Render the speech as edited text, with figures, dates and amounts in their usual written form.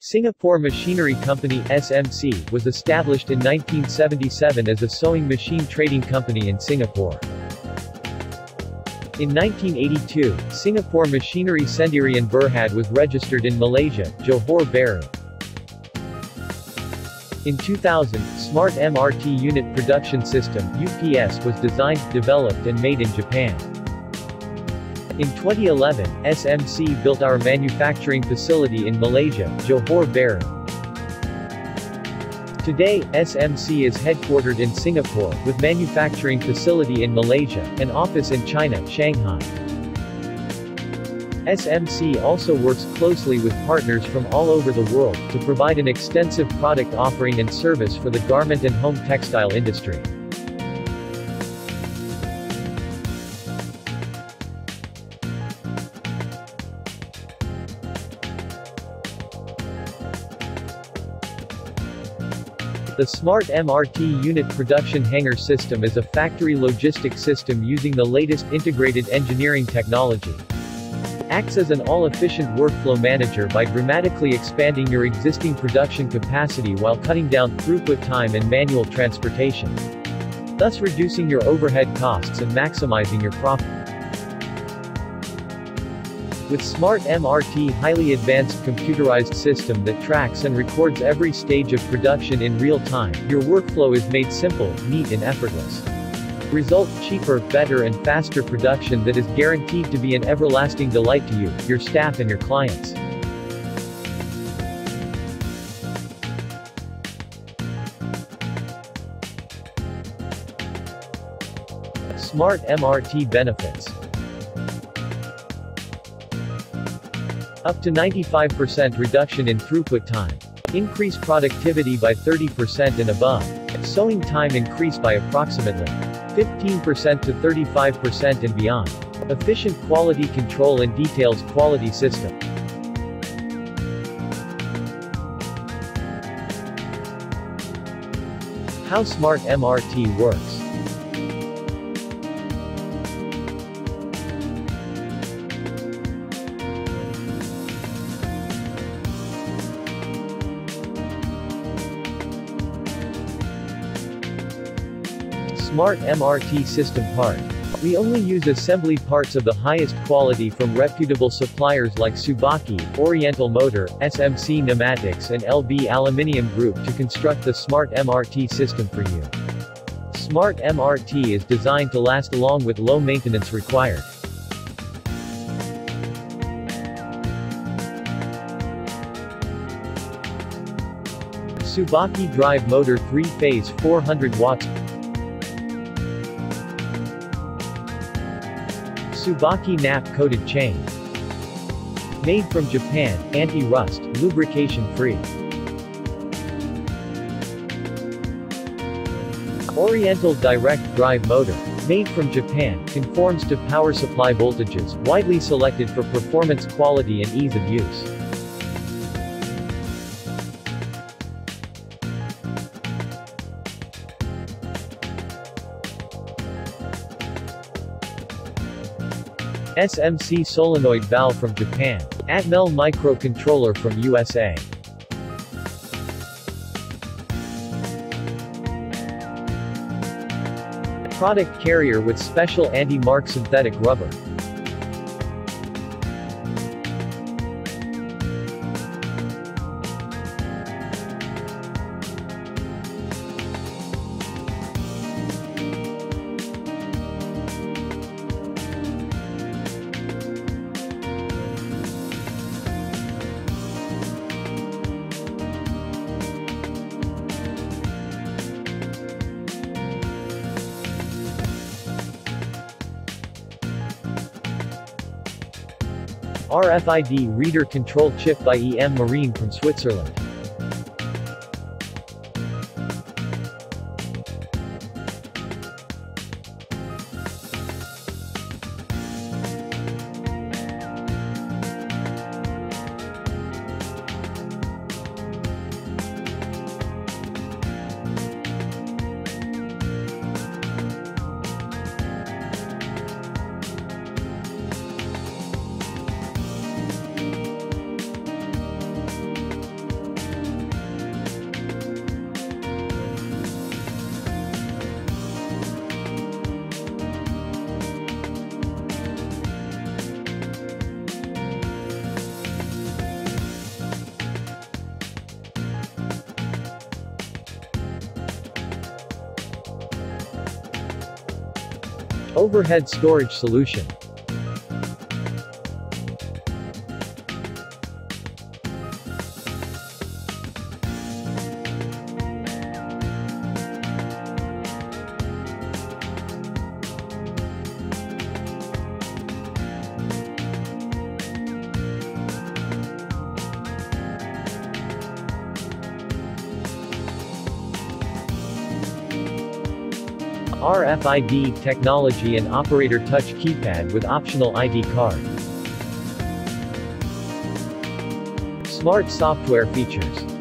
Singapore Machinery Company (SMC) was established in 1977 as a sewing machine trading company in Singapore. In 1982, Singapore Machinery Sendirian Berhad was registered in Malaysia, Johor Bahru. In 2000, Smart MRT Unit Production System (UPS) was designed, developed and made in Japan. In 2011, SMC built our manufacturing facility in Malaysia, Johor Bahru. Today, SMC is headquartered in Singapore, with manufacturing facility in Malaysia, and office in China, Shanghai. SMC also works closely with partners from all over the world, to provide an extensive product offering and service for the garment and home textile industry. The Smart MRT Unit Production Hanger System is a factory logistics system using the latest integrated engineering technology. Acts as an all-efficient workflow manager by dramatically expanding your existing production capacity while cutting down throughput time and manual transportation, thus reducing your overhead costs and maximizing your profit. With Smart MRT, highly advanced computerized system that tracks and records every stage of production in real time, your workflow is made simple, neat and effortless. Result: cheaper, better and faster production that is guaranteed to be an everlasting delight to you, your staff and your clients. Smart MRT benefits. Up to 95% reduction in throughput time. Increase productivity by 30% and above. Sewing time increased by approximately 15% to 35% and beyond. Efficient quality control and details quality system. How Smart MRT works. Smart MRT system part. We only use assembly parts of the highest quality from reputable suppliers like Tsubaki, Oriental Motor, SMC Pneumatics and LB Aluminium Group to construct the Smart MRT system for you. Smart MRT is designed to last long with low maintenance required. Tsubaki Drive Motor 3-phase 400 watts. Tsubaki NAP Coated Chain. Made from Japan, anti-rust, lubrication-free. Oriental Direct Drive Motor. Made from Japan, conforms to power supply voltages, widely selected for performance, quality and ease of use. SMC solenoid valve from Japan. Atmel microcontroller from USA. Product carrier with special anti-mark synthetic rubber. RFID reader control chip by EM Marine from Switzerland. Overhead storage solution. RFID technology and operator touch keypad with optional ID card. Smart software features.